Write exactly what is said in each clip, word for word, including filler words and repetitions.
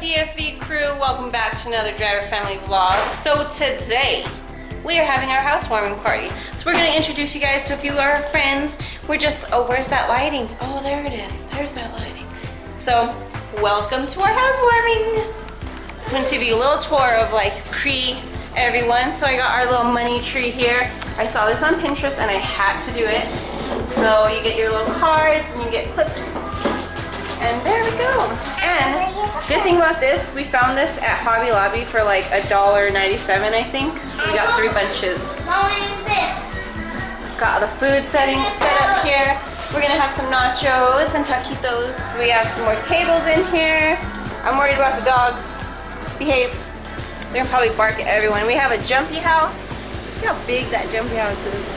up, D F V crew? Welcome back to another driver-friendly vlog. So today, we are having our housewarming party. So we're gonna introduce you guys to a few of our friends. We're just, oh, where's that lighting? Oh, there it is, there's that lighting. So, welcome to our housewarming. I'm gonna give you a little tour of like pre-everyone. So I got our little money tree here. I saw this on Pinterest and I had to do it. So you get your little cards and you get clips. And there we go. And good thing about this, we found this at Hobby Lobby for like a dollar ninety-seven, I think. We got three bunches. Got the food setting set up here. We're gonna have some nachos and taquitos. So we have some more tables in here. I'm worried about the dogs. Behave. They're gonna probably bark at everyone. We have a jumpy house. Look how big that jumpy house is.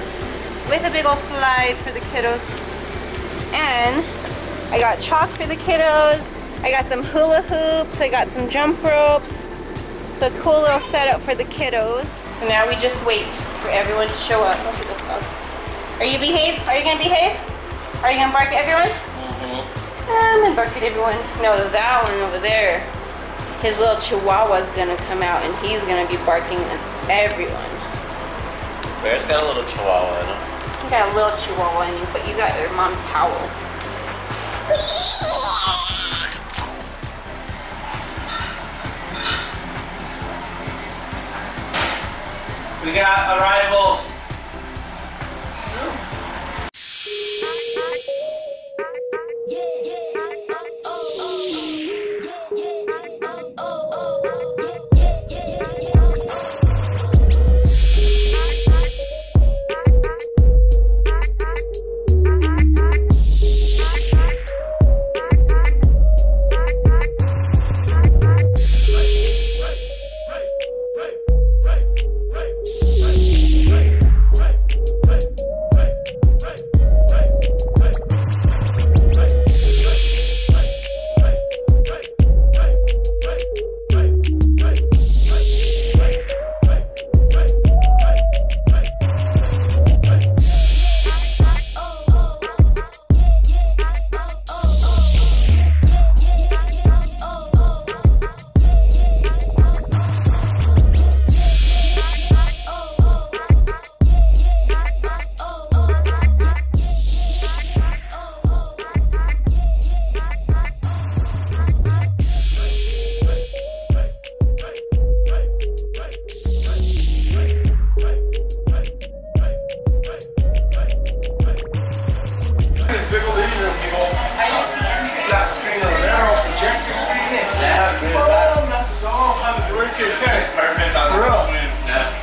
With a big old slide for the kiddos. And I got chalk for the kiddos, I got some hula hoops, I got some jump ropes. So cool little setup for the kiddos. So now we just wait for everyone to show up. Let's see this dog. Are you behave? Are you gonna behave? Are you gonna bark at everyone? Mm-hmm. I'm gonna bark at everyone. No, that one over there. His little chihuahua's gonna come out and he's gonna be barking at everyone. Bear's got a little chihuahua in him. You got a little chihuahua in you, but you got your mom's howl. We got arrivals.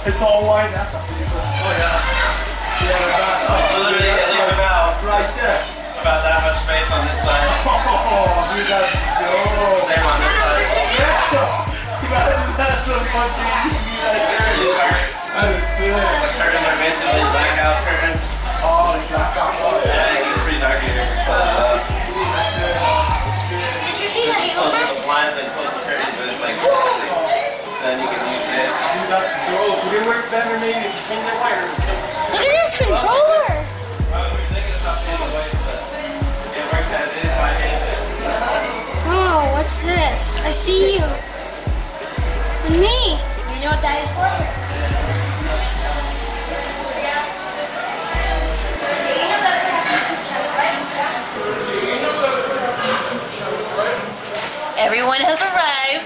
It's all white, that's a pretty cool. Oh yeah. Yeah, it's literally, it leaves about, right there. About that much space on this side. Oh, dude, that's dope. Same on this side. Yeah. Imagine that's so fucking T V right there. That's sick. The curtains are basically blackout curtains. Oh, the blackout. Oh, yeah, it gets pretty dark in here. Uh, Did you see that? Close the blinds and close the curtains, but it's like, then you can use this. Dude, that's dope. It would work better maybe if you clean that wire. Look at this controller. Oh, what's this? I see you. And me. You know what that is for? Everyone has arrived.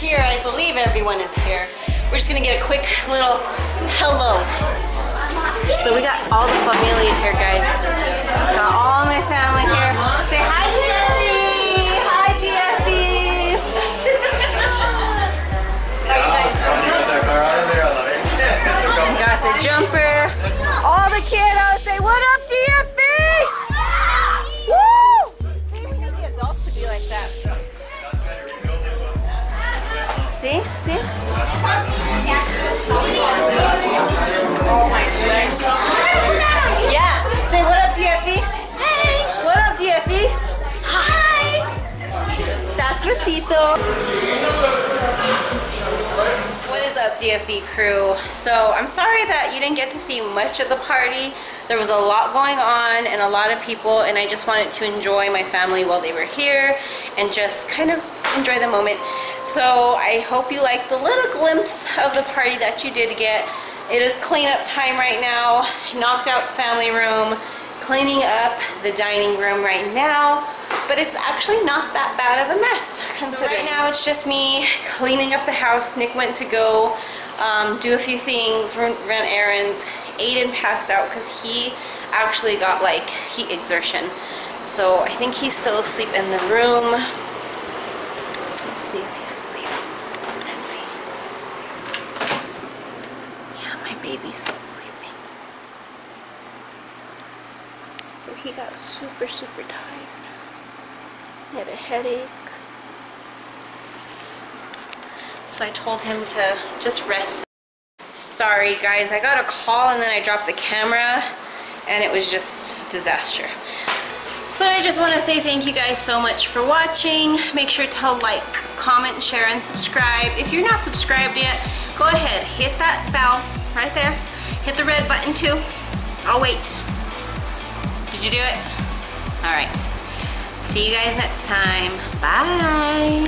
here. I believe everyone is here. We're just gonna get a quick little hello. So we got all the family here, guys. Got all my family here. Say hi, D F V! Hi, D F V! How are you guys doing? Got the jumper. All the kiddos say, what up, D F V? See? See? Oh my goodness. Yeah. Say what up, D F V? Hey. What up, D F V? Hi. That's Rosito. What is up, D F V crew? So I'm sorry that you didn't get to see much of the party. There was a lot going on and a lot of people, and I just wanted to enjoy my family while they were here and just kind of enjoy the moment. So I hope you liked the little glimpse of the party that you did get. It is cleanup time right now. Knocked out the family room, cleaning up the dining room right now, but it's actually not that bad of a mess. So right now it's just me cleaning up the house. Nick went to go um, do a few things, run, run errands. Aiden passed out because he actually got like heat exertion. So I think he's still asleep in the room. See if he's asleep. Let's see. Yeah, my baby's still sleeping. So he got super, super tired. He had a headache. So I told him to just rest. Sorry guys, I got a call and then I dropped the camera and it was just a disaster. But I just want to say thank you guys so much for watching. Make sure to like, comment, share, and subscribe. If you're not subscribed yet, go ahead, hit that bell right there. Hit the red button too. I'll wait. Did you do it? All right. See you guys next time. Bye.